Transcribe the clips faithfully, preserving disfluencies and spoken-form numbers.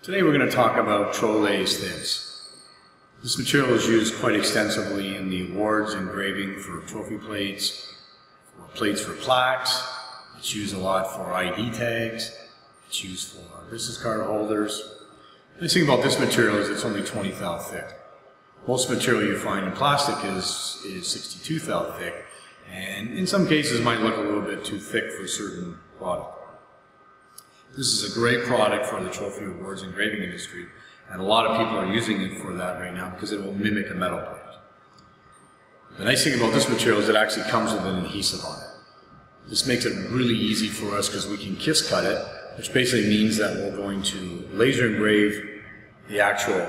Today we're going to talk about TroLase Lights. This material is used quite extensively in the awards engraving for trophy plates, for plates for plaques. It's used a lot for I D tags. It's used for business card holders. The nice thing about this material is it's only twenty thou thick. Most material you find in plastic is, is sixty-two thou thick, and in some cases might look a little bit too thick for a certain product. This is a great product for the trophy awards engraving industry, and a lot of people are using it for that right now because it will mimic a metal plate. The nice thing about this material is it actually comes with an adhesive on it. This makes it really easy for us because we can kiss cut it, which basically means that we're going to laser engrave the actual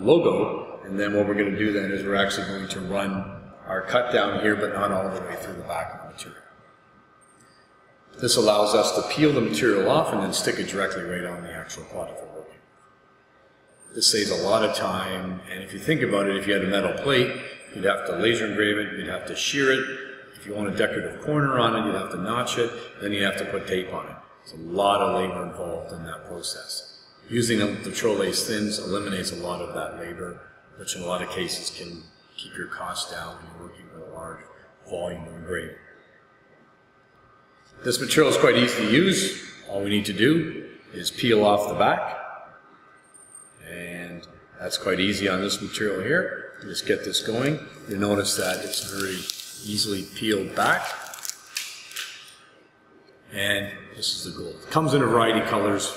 logo, and then what we're going to do then is we're actually going to run our cut down here, but not all the way through the back of the material. This allows us to peel the material off and then stick it directly right on the actual product we're working with. This saves a lot of time, and if you think about it, if you had a metal plate, you'd have to laser engrave it, you'd have to shear it. If you want a decorative corner on it, you'd have to notch it, then you'd have to put tape on it. There's a lot of labor involved in that process. Using the TroLase Thins eliminates a lot of that labor, which in a lot of cases can keep your costs down when you're working with a large volume of engraving. This material is quite easy to use. All we need to do is peel off the back, and that's quite easy on this material here. Just get this going. You'll notice that it's very easily peeled back. And this is the gold. It comes in a variety of colors.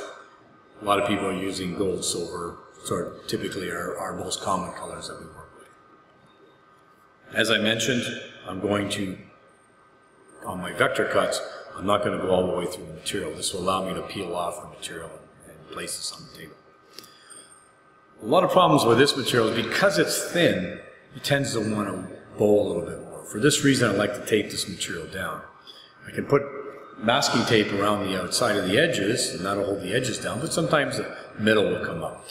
A lot of people are using gold, silver, sort of typically are our most common colors that we work with. As I mentioned, I'm going to, on my vector cuts, I'm not going to go all the way through the material. This will allow me to peel off the material and place this on the table. A lot of problems with this material is because it's thin, it tends to want to bow a little bit more. For this reason, I like to tape this material down. I can put masking tape around the outside of the edges, and that'll hold the edges down, but sometimes the middle will come up.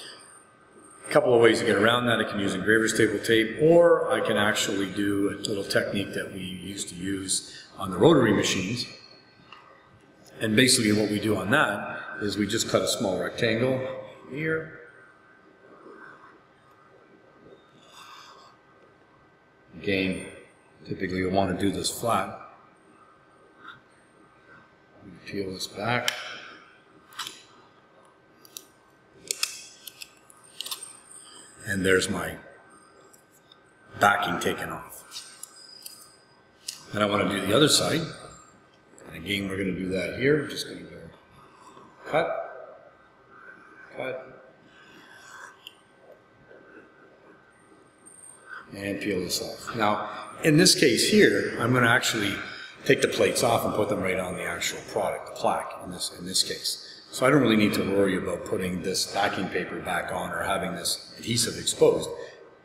A couple of ways to get around that. I can use engraver's table tape, or I can actually do a little technique that we used to use on the rotary machines. And basically what we do on that is we just cut a small rectangle here. Again, typically you'll want to do this flat. Peel this back. And there's my backing taken off. Then I want to do the other side. And again, we're going to do that here. Just going to go cut, cut, and peel this off. Now, in this case here, I'm going to actually take the plates off and put them right on the actual product, the plaque in this, in this case. So I don't really need to worry about putting this backing paper back on or having this adhesive exposed.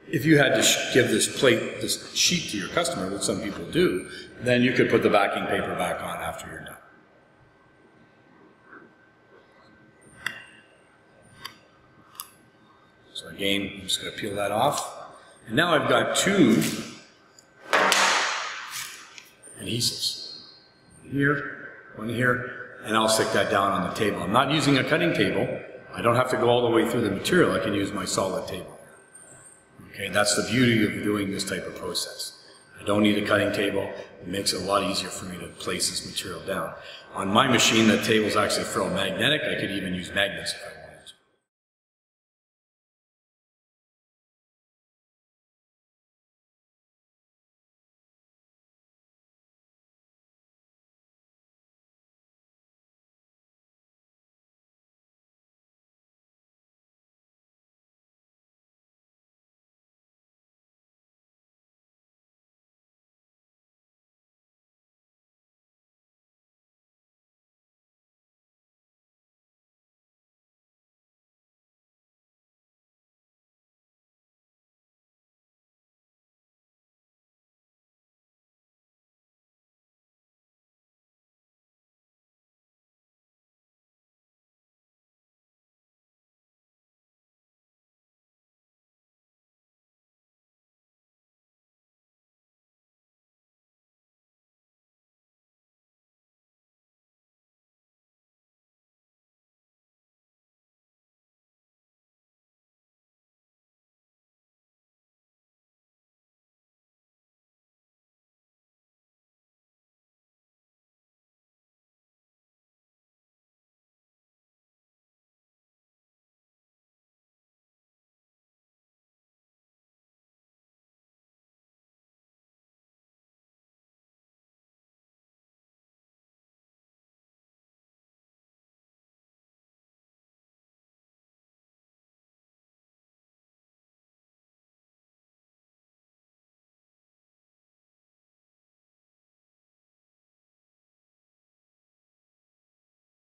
If you had to give this plate, this sheet to your customer, which some people do, then you could put the backing paper back on after you're done. So again, I'm just going to peel that off. And now I've got two adhesives. Here, one here, and I'll stick that down on the table. I'm not using a cutting table. I don't have to go all the way through the material. I can use my solid table. Okay, that's the beauty of doing this type of process. I don't need a cutting table. It makes it a lot easier for me to place this material down. On my machine, the table's actually ferromagnetic. I could even use magnets if I wanted.